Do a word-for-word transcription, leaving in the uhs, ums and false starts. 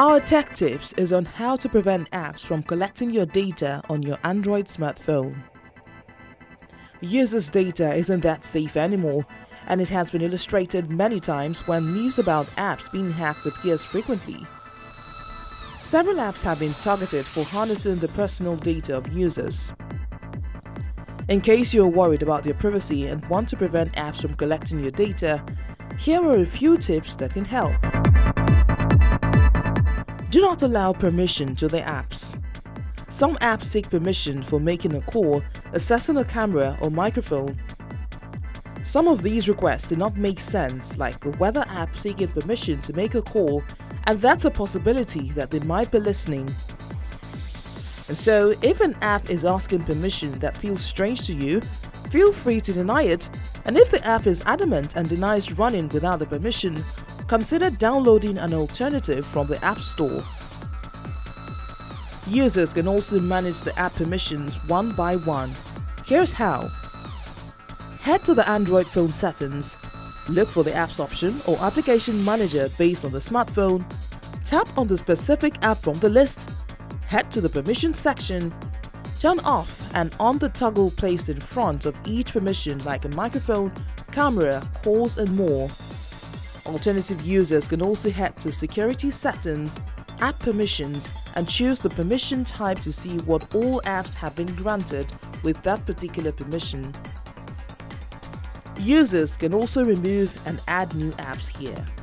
Our tech tips is on how to prevent apps from collecting your data on your Android smartphone. Users' data isn't that safe anymore, and it has been illustrated many times when news about apps being hacked appears frequently. Several apps have been targeted for harnessing the personal data of users. In case you're worried about your privacy and want to prevent apps from collecting your data, here are a few tips that can help. Do not allow permission to the apps. Some apps seek permission for making a call, accessing a camera or microphone. Some of these requests do not make sense, like the weather app seeking permission to make a call, and that's a possibility that they might be listening. And so, if an app is asking permission that feels strange to you, feel free to deny it, and if the app is adamant and denies running without the permission, consider downloading an alternative from the App Store. Users can also manage the app permissions one by one. Here's how. Head to the Android phone settings, look for the apps option or application manager based on the smartphone, tap on the specific app from the list, head to the permissions section, turn off and on the toggle placed in front of each permission like a microphone, camera, calls and more. Alternative users can also head to security settings, app permissions and choose the permission type to see what all apps have been granted with that particular permission. Users can also remove and add new apps here.